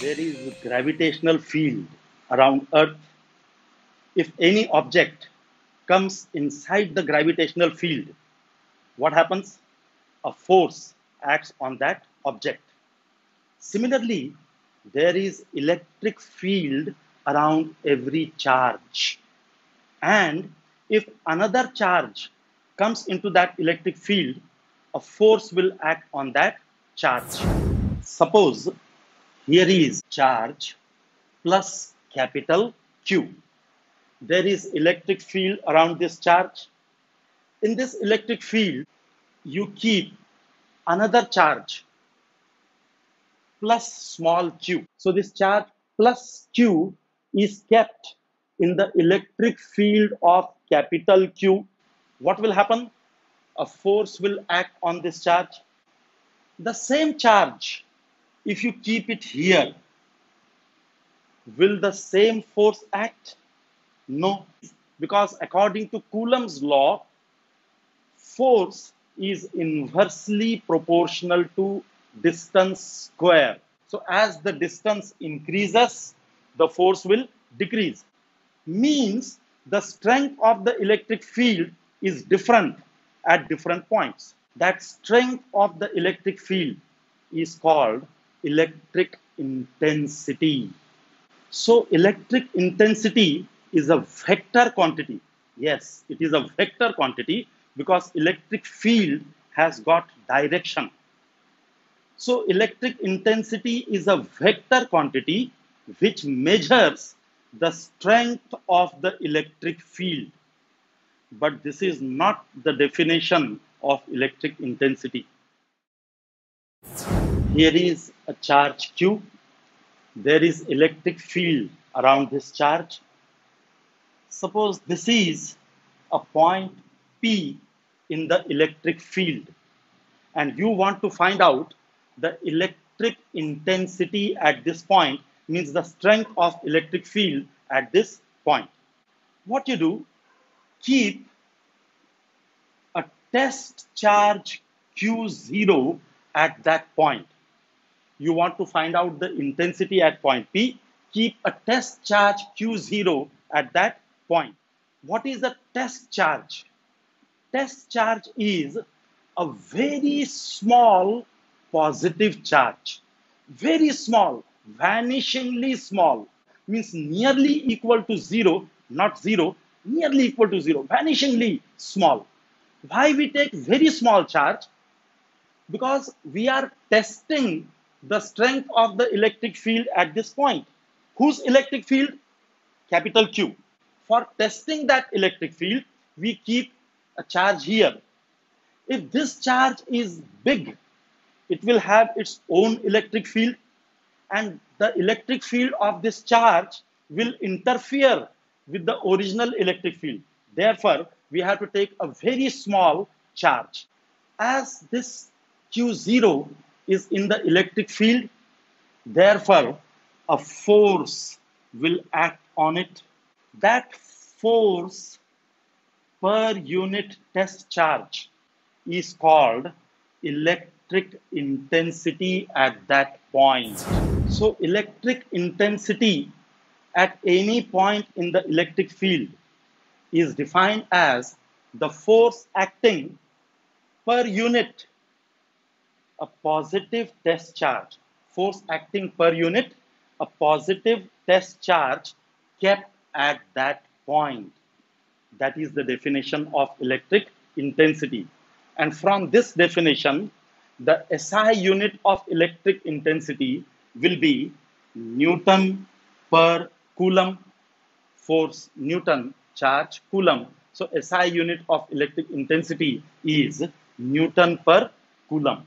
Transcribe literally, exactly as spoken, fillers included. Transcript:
there is a gravitational field around Earth, if any object comes inside the gravitational field, what happens? A force acts on that object. Similarly, there is electric field around every charge. And if another charge comes into that electric field, a force will act on that charge. Suppose here is charge plus capital Q. There is electric field around this charge. In this electric field, you keep another charge plus small q. So this charge plus Q is kept in the electric field of capital Q. What will happen? A force will act on this charge. The same charge, if you keep it here, will the same force act? No, because according to Coulomb's law, force is inversely proportional to distance square. So as the distance increases, the force will decrease. Means the strength of the electric field is different at different points. That strength of the electric field is called electric intensity. So electric intensity is a vector quantity. Yes, it is a vector quantity because electric field has got direction. So electric intensity is a vector quantity which measures the strength of the electric field. But this is not the definition of electric intensity. Here is a charge Q. There is electric field around this charge. Suppose this is a point P in the electric field, and you want to find out the electric intensity at this point, means the strength of electric field at this point. What you do? Keep a test charge Q zero at that point. You want to find out the intensity at point P. Keep a test charge Q zero at that point. What is a test charge? Test charge is a very small positive charge. Very small, vanishingly small, means nearly equal to zero, not zero, nearly equal to zero, vanishingly small. Why we take very small charge? Because we are testing the strength of the electric field at this point. Whose electric field? Capital Q. For testing that electric field, we keep a charge here. If this charge is big, it will have its own electric field, and the electric field of this charge will interfere with the original electric field. Therefore, we have to take a very small charge. As this Q zero is in the electric field, therefore, a force will act on it. That force per unit test charge is called electric intensity at that point. So electric intensity at any point in the electric field is defined as the force acting per unit a positive test charge. Force acting per unit a positive test charge kept at that point. That is the definition of electric intensity. And from this definition, the S I unit of electric intensity will be Newton per Coulomb. Force Newton, charge Coulomb. So S I unit of electric intensity is Newton per Coulomb.